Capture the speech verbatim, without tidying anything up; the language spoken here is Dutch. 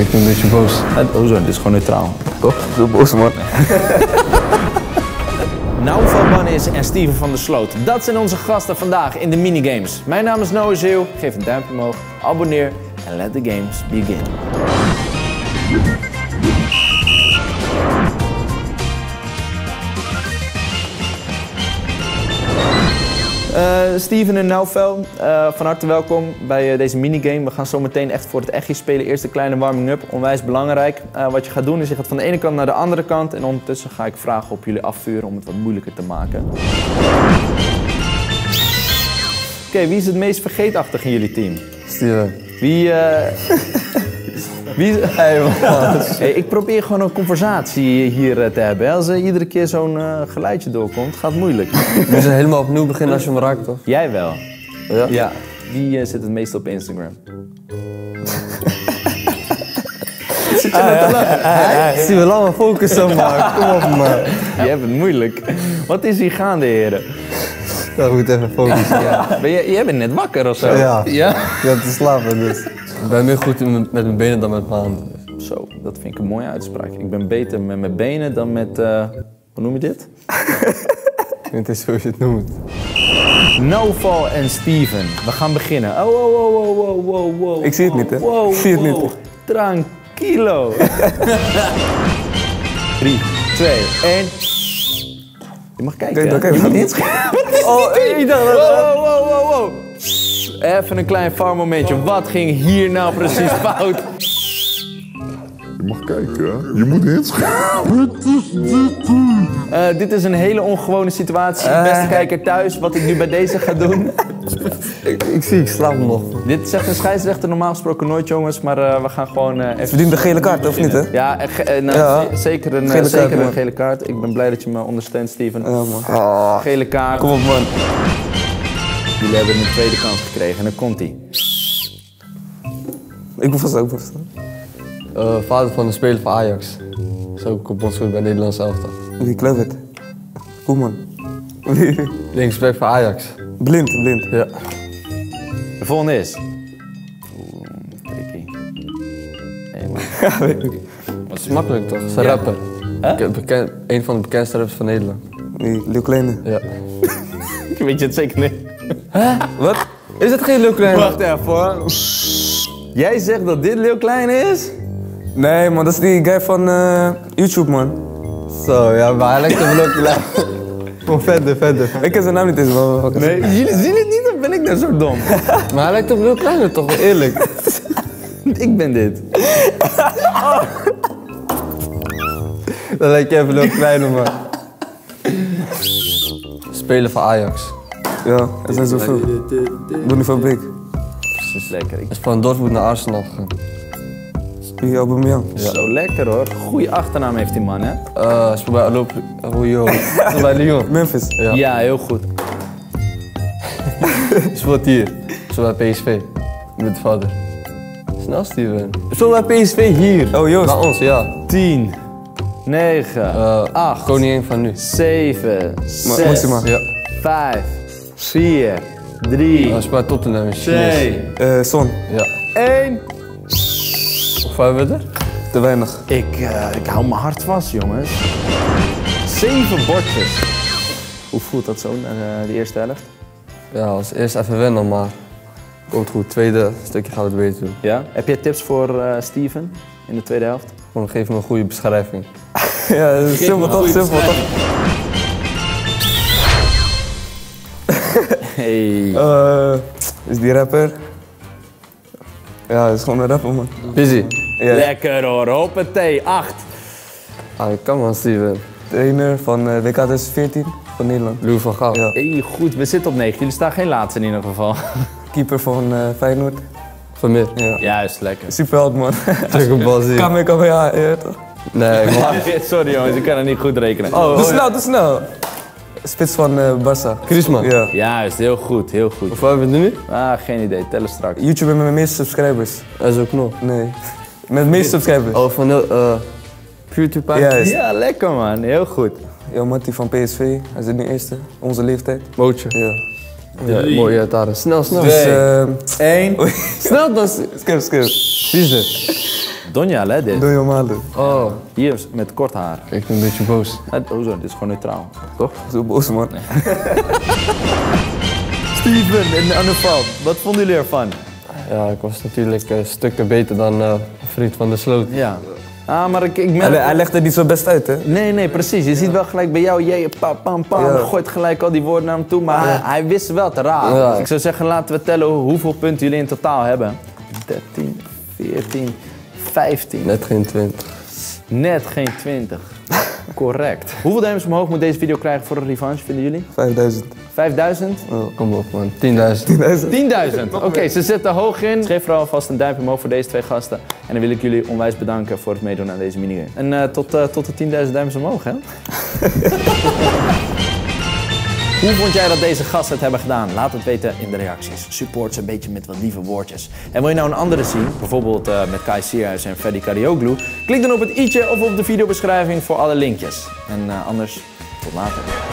Ik ben een beetje boos. Oh zo, het is gewoon neutraal. Toch? Zo boos, man. Naoufal Bannis en Steven van der Sloot. Dat zijn onze gasten vandaag in de minigames. Mijn naam is Noël Zeeuw. Geef een duimpje omhoog, abonneer en let the games begin. Uh, Steven en Naoufal, uh, van harte welkom bij uh, deze minigame. We gaan zo meteen echt voor het echtje spelen. Eerst een kleine warming-up, onwijs belangrijk. Uh, wat je gaat doen is je gaat van de ene kant naar de andere kant en ondertussen ga ik vragen op jullie afvuren om het wat moeilijker te maken. Oké, okay, wie is het meest vergeetachtig in jullie team? Steven. Wie... Uh... Wie... Hey, hey, ik probeer gewoon een conversatie hier te hebben. Als er iedere keer zo'n uh, geluidje doorkomt, gaat het moeilijk. Dus helemaal opnieuw beginnen als je hem raakt, toch? Jij wel. Ja. ja. Wie uh, zit het meest op Instagram? Zit je ah, ja. te lachen? Ah, ja. Zie we lang focussen, maar kom op, man. Je hebt het moeilijk. Wat is hier gaande, heren? Dat moet even focussen. Ja. Ben je, jij bent net wakker of zo? Ja. Ja? Je hebt te slapen, dus. Ik ben meer goed met mijn benen dan met mijn handen. Zo, dat vind ik een mooie uitspraak. Ik ben beter met mijn benen dan met... Uh, hoe noem je dit? Ik weet niet hoe je het noemt. Naoufal en Steven, we gaan beginnen. Oh, oh, oh, oh, oh, oh, oh. Ik zie het niet, hè? Wow, ik zie het wow. niet. Tranquilo. drie, twee, één. Je mag kijken, okay, okay, je mag niet schermen. Wat is oh, dit? Wow, wow, wow, wow. Even een klein farmomentje. Wat ging hier nou precies fout? Je mag kijken, hè? Je moet inschamen. Uh, dit is een hele ongewone situatie. Uh. Beste kijker thuis, wat ik nu bij deze ga doen. ik, ik zie, ik slaap nog. Dit zegt een scheidsrechter normaal gesproken nooit, jongens. Maar uh, we gaan gewoon uh, even... Verdient de gele kaart, of niet, hè? Ja, uh, nou, ja. zeker een gele, zeker kaart, een gele kaart. Ik ben blij dat je me ondersteunt, Steven. Ja, man. Oh. Gele kaart. Kom op, man. Jullie hebben een tweede kans gekregen en dan komt hij. Ik moet vast ook verstaan. Uh, vader van de speler van Ajax. Is ook bondscoach bij Nederlands elftal. Wie klopt het? Koeman. Linksback van Ajax. Blind, blind. Ja. De volgende is. Oeh, tricky. Nee, man. Dat is makkelijk toch? Dat is een rapper. Huh? Een van de bekendste rappers van Nederland. Wie? Lil Kleine? Ja. Weet je het zeker niet? Hè? Wat? Is dat geen Lil Kleine? Wacht even hoor. Jij zegt dat dit Lil Kleine is? Nee man, dat is die guy van uh, YouTube man. Zo ja, maar hij lijkt op Lil Kleine. Kom verder, verder. Ik ken zijn naam niet eens man. Nee, jullie zien het niet of ben ik nou zo dom? Maar hij lijkt op Lil Kleine toch, eerlijk. Ik ben dit. Oh. Dan lijkt je even Lil Kleine man. Spelen voor Ajax. Ja, er zijn zoveel. Donny van Beek. Precies, lekker. Hij is van Dortmund naar Arsenal gegaan. Hier, Aubameyang. Ja. Zo lekker hoor. Goeie achternaam heeft die man, hè? Uh, speel bij Alop... Ojo. Speel bij Lyon. Memphis. Ja, ja heel goed. Speelt hier. Speel bij P S V. Met vader. Snel, Steven. Speel bij P S V hier. Oh, Joost. Bij ons, ja. tien, negen, acht. Koningin van nu. zeven, zes, vijf, vier, drie. Dat is maar Tottenham. twee. Eh, Son. Ja. één. Of hebben we er? Te weinig. Ik, uh, ik hou mijn hart vast, jongens. zeven bordjes. Hoe voelt dat zo, uh, de eerste helft? Ja, als eerst even wennen, maar komt goed. Tweede stukje gaan we het beter doen. Ja? Heb jij tips voor uh, Steven in de tweede helft? Gewoon geef me een goede beschrijving. Ja, dat is simpel toch? Simpel toch? Hey. Uh, is die rapper? Ja, dat is gewoon een rapper, man. Busy. Yeah. Lekker hoor, hoppatee, acht. Ah, ik kan man, Steven. Trainer van uh, W K tweeduizend veertien van Nederland. Lou van Gaal. Ja. Hey, goed, we zitten op negen. Jullie staan geen laatste in ieder geval. Keeper van uh, Feyenoord. Van Mir. Ja. Juist, lekker. Superheld, man. Superbal, kan mee, kan mee, ja, toch? Nee, man. Sorry, jongens, ik kan het niet goed rekenen. Oh, te snel, te snel. Spits van uh, Barça. Krisman. Ja. Juist, heel goed, heel goed. Hoeveel hebben we nu? Ah, geen idee, tellen straks. YouTube met mijn meeste subscribers. Dat is ook nog. Nee. Met de meeste subscribers. Oh, van uh, PewDiePie. Juist. Ja, lekker man, heel goed. Yo, Mattie van P S V, hij zit nu eerste, onze leeftijd. Mootje. Ja. Ja, mooi uit daar. Snel, snel. Eén. Snel dan. Skip, skip. Vieze. Donja, hè, dit. Donja Malu. Oh. Hier, met kort haar. Ik ben een beetje boos. Hoezo, dit is gewoon neutraal. Toch? Zo boos, man. Nee. Steven en Naoufal, wat vonden jullie ervan? Ja, ik was natuurlijk uh, stukken beter dan uh, Fried van de Sloot. Ja. Ah, maar ik, ik merk... Hij legt er niet zo best uit, hè? Nee, nee, precies. Je ziet wel gelijk bij jou, jij pam, pam, pam, ja. gooit gelijk al die woorden naar hem toe. Maar ja. hij, hij wist wel te raden. Ja. Ik zou zeggen, laten we tellen hoeveel punten jullie in totaal hebben. dertien, veertien, vijftien. Net geen twintig. Net geen twintig. Correct. Hoeveel duimpjes omhoog moet deze video krijgen voor een revanche, vinden jullie? vijfduizend. vijfduizend? Oh, kom op, man. tienduizend. tienduizend. Oké, okay, ze zitten hoog in. Geef vooral vast een duimpje omhoog voor deze twee gasten. En dan wil ik jullie onwijs bedanken voor het meedoen aan deze minigame. En uh, tot, uh, tot de tienduizend duimpjes omhoog, hè? Hoe vond jij dat deze gasten het hebben gedaan? Laat het weten in de reacties. Support ze een beetje met wat lieve woordjes. En wil je nou een andere zien, bijvoorbeeld uh, met Kai Sierhuis en Freddy Carioglou? Klik dan op het i'tje of op de videobeschrijving voor alle linkjes. En uh, anders, tot later.